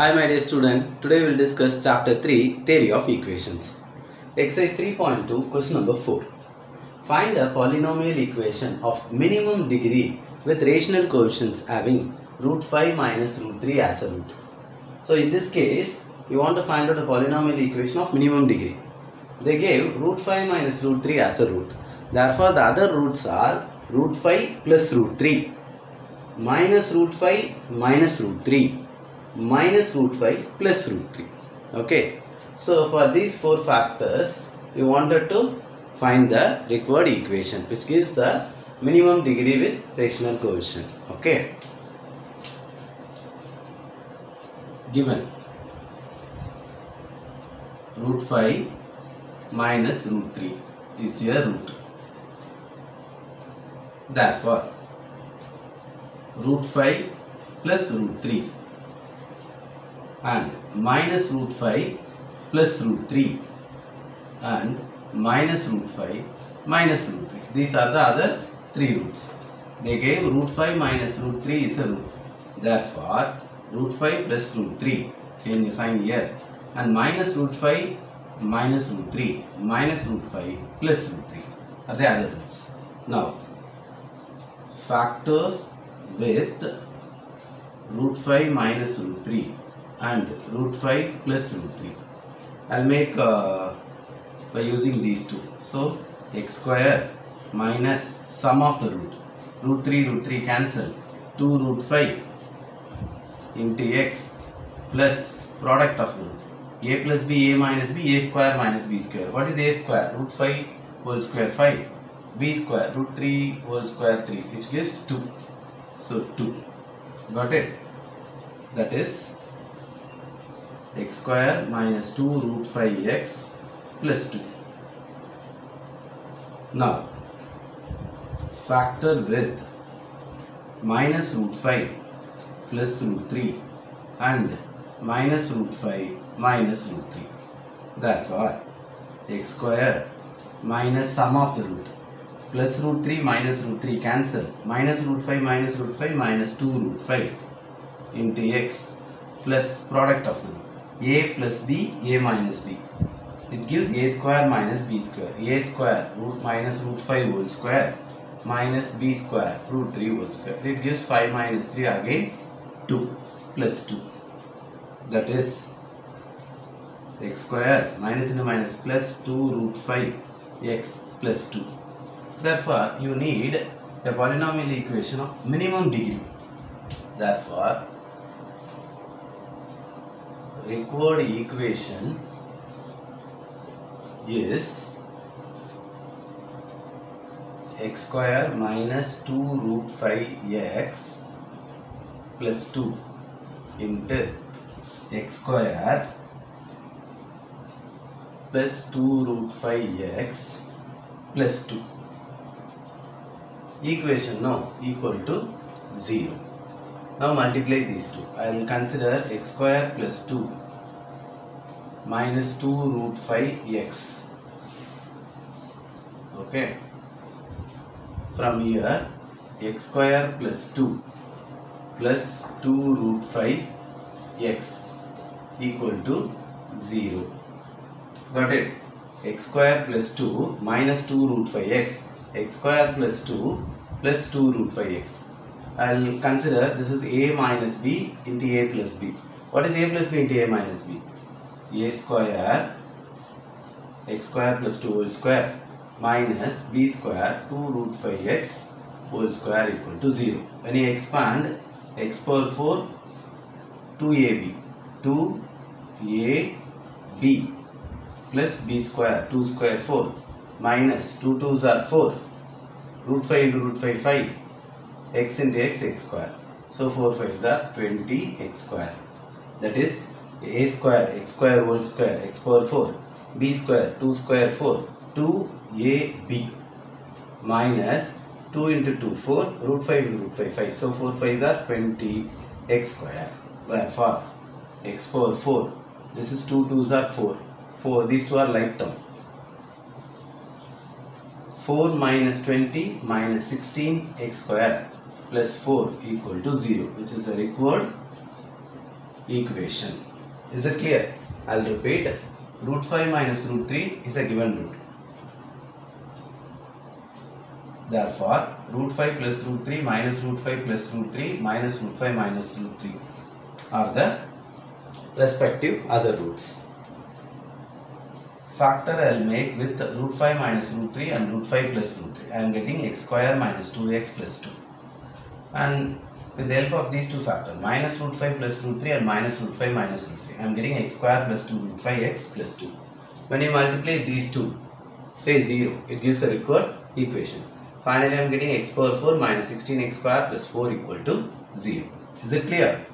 Hi my dear student, today we will discuss chapter 3, theory of equations. Exercise 3.2, question number 4. Find a polynomial equation of minimum degree with rational coefficients having root 5 minus root 3 as a root. So in this case, you want to find out a polynomial equation of minimum degree. They gave root 5 minus root 3 as a root. Therefore, the other roots are root 5 plus root 3 minus root 5 minus root 3. Minus root 5 plus root 3. Okay. So for these four factors, we wanted to find the required equation which gives the minimum degree with rational coefficient. Okay. Given root 5 minus root 3 is your root. Therefore, root 5 plus root 3 and minus root 5 plus root 3 and minus root 5 minus root 3. These are the other three roots. They gave root 5 minus root 3 is a root. Therefore, root 5 plus root 3, change the sign here, and minus root 5 minus root 3 minus root 5 plus root 3 are the other roots. Now, factors with root 5 minus root 3 and root 5 plus root 3. I will make by using these two. So x square minus sum of the root. Root 3 cancel. 2 root 5 into x plus product of root. A plus b, a minus b, a square minus b square. What is a square? Root 5 whole square 5. B square, root 3 whole square 3, which gives 2. So 2. Got it? That is x square minus 2 root 5x plus 2. Now, factor with minus root 5 plus root 3 and minus root 5 minus root 3. Therefore, x square minus sum of the root plus root 3 minus root 3 cancel. Minus root 5 minus root 5 minus 2 root 5 into x plus product of the root. A plus b, a minus b. It gives a square minus b square. A square root minus root 5 whole square minus b square root 3 whole square. It gives 5 minus 3 again 2 plus 2. That is x square minus into minus plus 2 root 5 x plus 2. Therefore, you need a polynomial equation of minimum degree. Therefore, required equation is x square minus 2 root 5x plus 2 into x square plus 2 root 5x plus 2. Equation now equal to 0. Now multiply these two. I will consider x square plus 2 minus 2 root 5x. Okay. From here, x square plus 2 root 5x equal to 0. Got it? X square plus 2 minus 2 root 5x. X square plus 2 root 5x. I will consider this is a minus b into a plus b. What is a plus b into a minus b? A square, x square plus 2 whole square minus b square 2 root 5x whole square equal to 0. When you expand, x power 4, 2ab, 2ab plus b square, 2 square 4 minus 2 2's are 4, root 5 into root 5, 5. X into x square. So 4 5's are 20 x square. That is a square, x square whole square, x power 4, b square, 2 square 4, 2 a b minus 2 into 2 4, root 5 into root 5 5. So 4 5's are 20 x square. Therefore, x power 4, this is 2 2's are 4, 4, these two are like term. 4 minus 20 minus 16 x square plus 4 equal to 0, which is the required equation. Is it clear? I'll repeat. Root 5 minus root 3 is a given root. Therefore, root 5 plus root 3 minus root 5 plus root 3 minus root 5 minus root 3 are the respective other roots. Factor I'll make with root 5 minus root 3 and root 5 plus root 3. I am getting x square minus 2x plus 2. And with the help of these two factors, minus root 5 plus root 3 and minus root 5 minus root 3, I am getting x square plus 2 root 5x plus 2. When you multiply these two, say 0, it gives a required equation. Finally, I am getting x power 4 minus 16x square plus 4 equal to 0. Is it clear?